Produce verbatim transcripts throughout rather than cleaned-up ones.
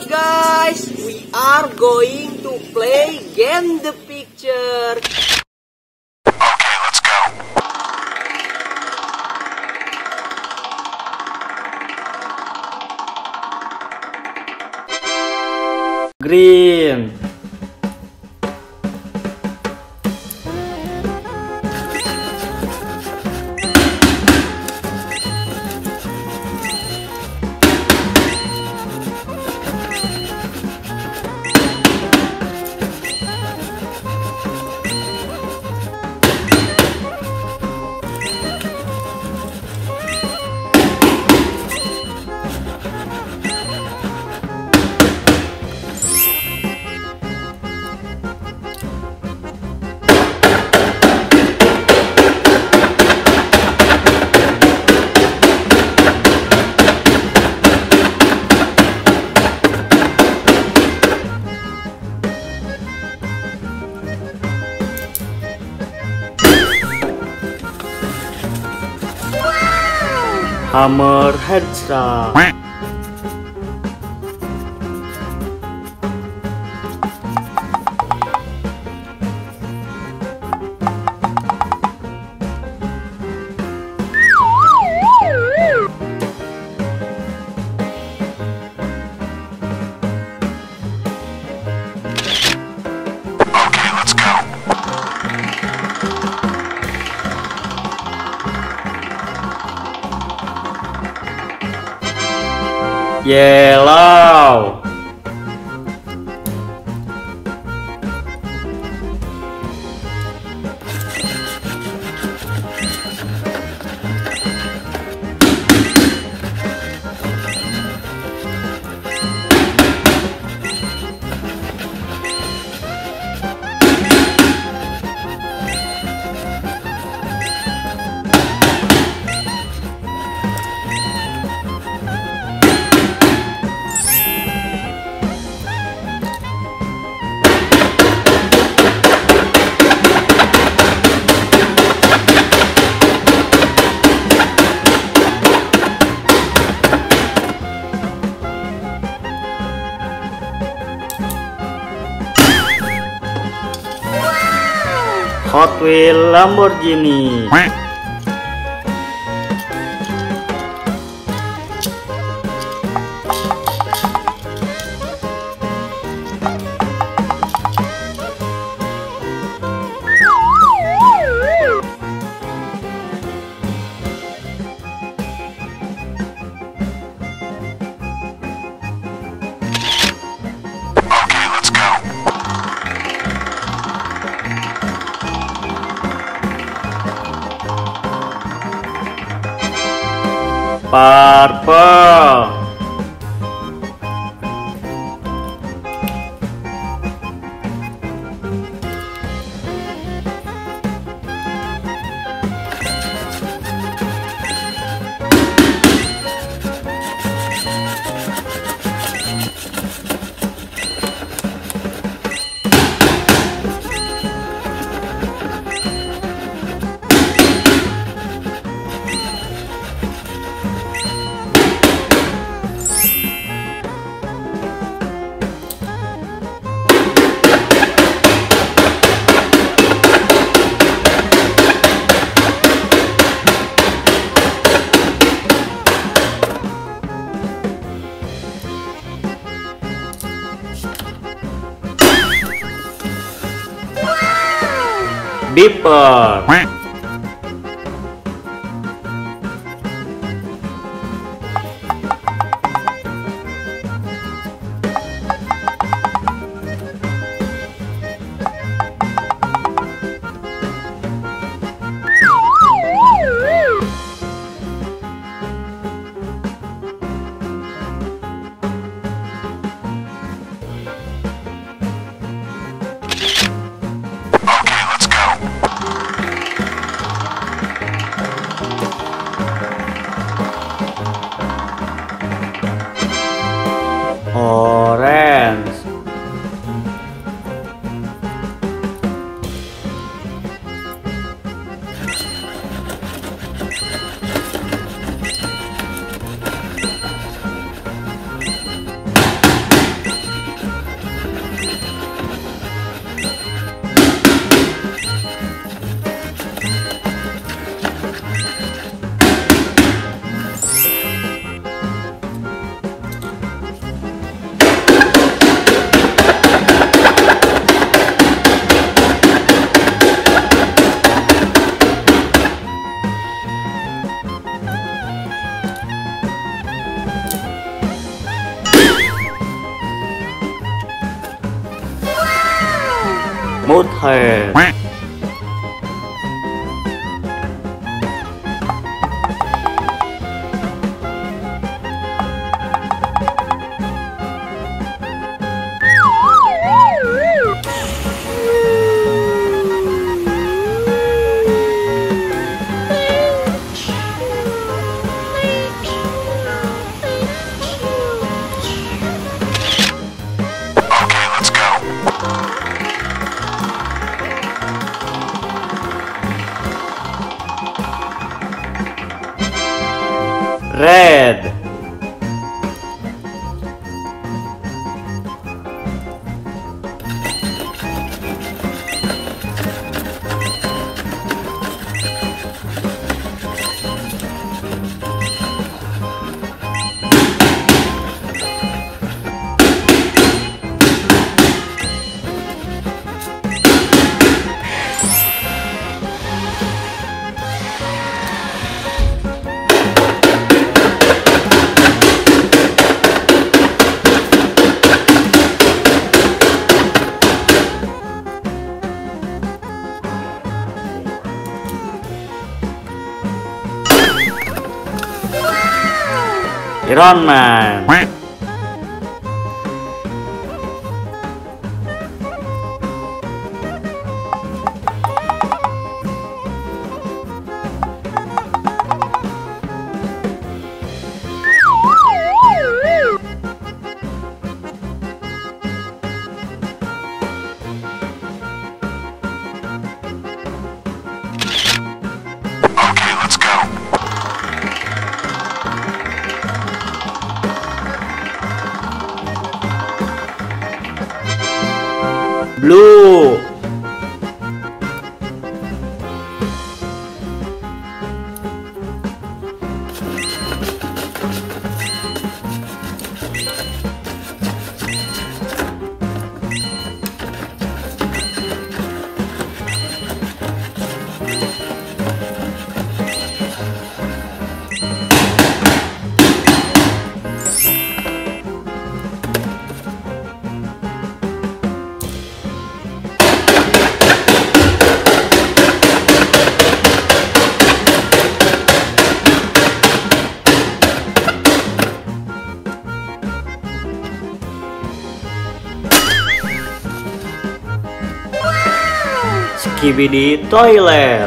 Well guys, we are going to play Game the Picture. Okay, let's go. Green. Hammer Head Shark. Yellow. Hot Wheels Lamborghini. Purple. Beeper. motor. Red. Iron Man. Blue. Skibidi Toilet.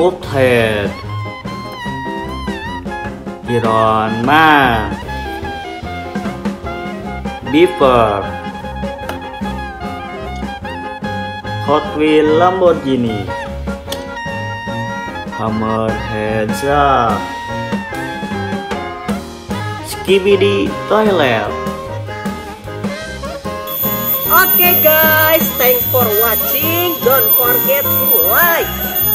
Hot Head Iron Man. Beeper. Hot Wheels Lamborghini. Hammer Head Shark. Skibidi Toilet. Okay guys, thanks for watching. Don't forget to like,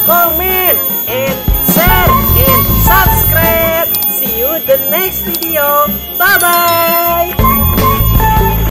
comment, and share, and subscribe. See you in the next video. Bye bye.